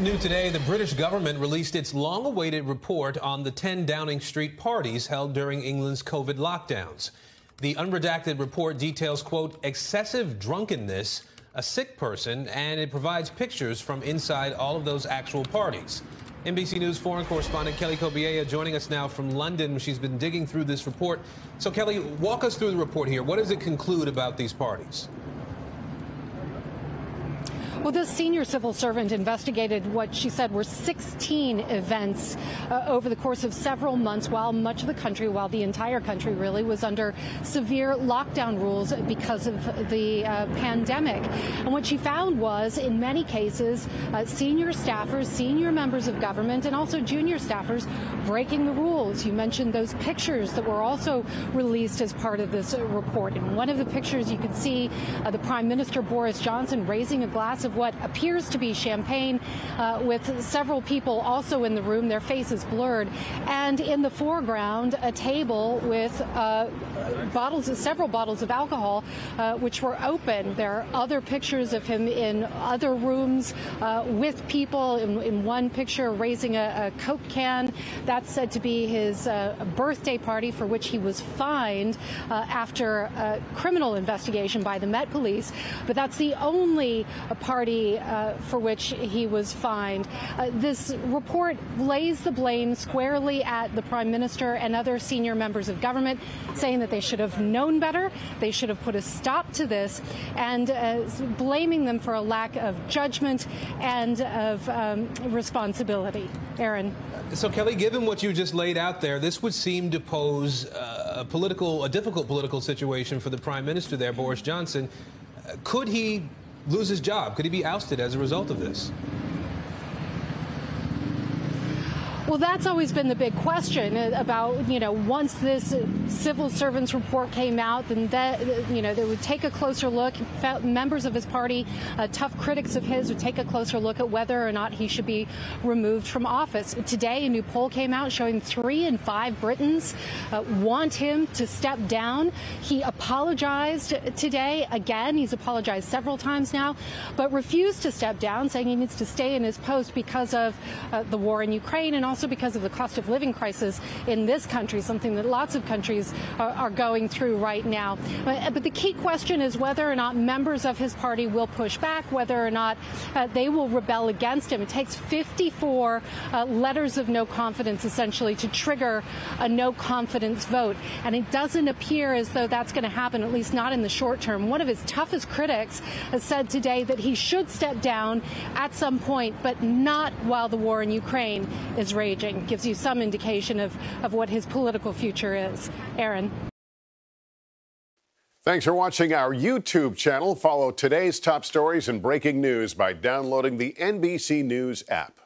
New today, the British government released its long-awaited report on the 10 Downing Street parties held during England's COVID lockdowns. The unredacted report details, quote, excessive drunkenness, a sick person, and it provides pictures from inside all of those actual parties. NBC News foreign correspondent Kelly Cobiella joining us now from London. She's been digging through this report. So, Kelly, walk us through the report here. What does it conclude about these parties? Well, this senior civil servant investigated what she said were 16 events over the course of several months while much of the country, while the entire country really, was under severe lockdown rules because of the pandemic. And what she found was, in many cases, senior staffers, senior members of government, and also junior staffers breaking the rules. You mentioned those pictures that were also released as part of this report. In one of the pictures, you could see the Prime Minister Boris Johnson raising a glass of what appears to be champagne with several people also in the room, their faces blurred, and in the foreground a table with several bottles of alcohol which were open. There are other pictures of him in other rooms with people, in one picture raising a Coke can. That's said to be his birthday party, for which he was fined after a criminal investigation by the Met Police, but that's the only party for which he was fined. This report lays the blame squarely at the Prime Minister and other senior members of government, saying that they should have known better, they should have put a stop to this, and blaming them for a lack of judgment and of responsibility. Aaron. So, Kelly, given what you just laid out there, this would seem to pose a difficult political situation for the Prime Minister there, Boris Johnson. Could he lose his job? Could he be ousted as a result of this? Well, that's always been the big question about, you know, once this civil servants report came out, then that, you know, they would take a closer look. Members of his party, tough critics of his, would take a closer look at whether or not he should be removed from office. Today, a new poll came out showing 3 in 5 Britons want him to step down. He apologized today again. He's apologized several times now, but refused to step down, saying he needs to stay in his post because of the war in Ukraine and also because of the cost of living crisis in this country, something that lots of countries are going through right now. But the key question is whether or not members of his party will push back, whether or not they will rebel against him. It takes 54 letters of no confidence, essentially, to trigger a no confidence vote. And it doesn't appear as though that's going to happen, at least not in the short term. One of his toughest critics has said today that he should step down at some point, but not while the war in Ukraine is raging. Gives you some indication of what his political future is. Aaron. Thanks for watching our YouTube channel. Follow today's top stories and breaking news by downloading the NBC News app.